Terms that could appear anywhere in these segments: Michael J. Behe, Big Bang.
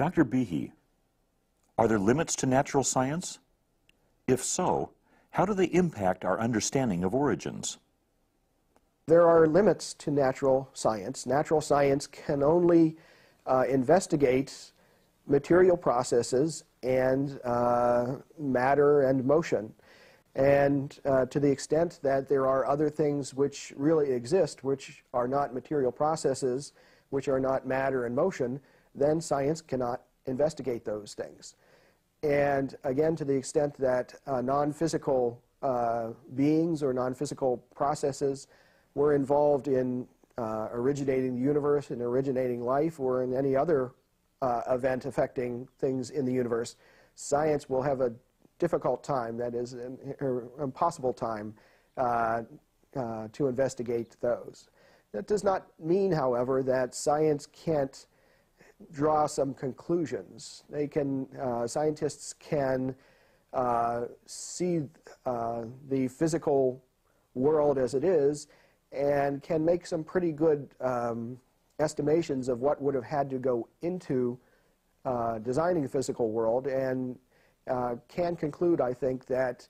Dr. Behe, are there limits to natural science? If so, how do they impact our understanding of origins? There are limits to natural science. Natural science can only investigate material processes and matter and motion. And to the extent that there are other things which really exist, which are not material processes, which are not matter and motion, then science cannot investigate those things. And again, to the extent that non-physical beings or non-physical processes were involved in originating the universe and originating life or in any other event affecting things in the universe, science will have a difficult time, that is an impossible time, to investigate those. That does not mean, however, that science can't draw some conclusions. They can, scientists can see the physical world as it is and can make some pretty good estimations of what would have had to go into designing the physical world, and can conclude, I think, that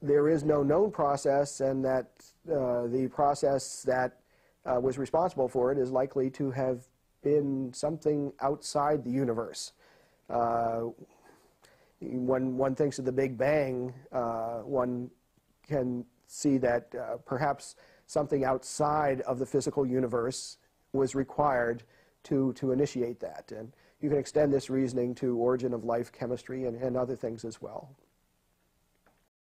there is no known process and that the process that was responsible for it is likely to have been something outside the universe. When one thinks of the Big Bang, one can see that perhaps something outside of the physical universe was required to initiate that. And you can extend this reasoning to origin of life, chemistry, and other things as well.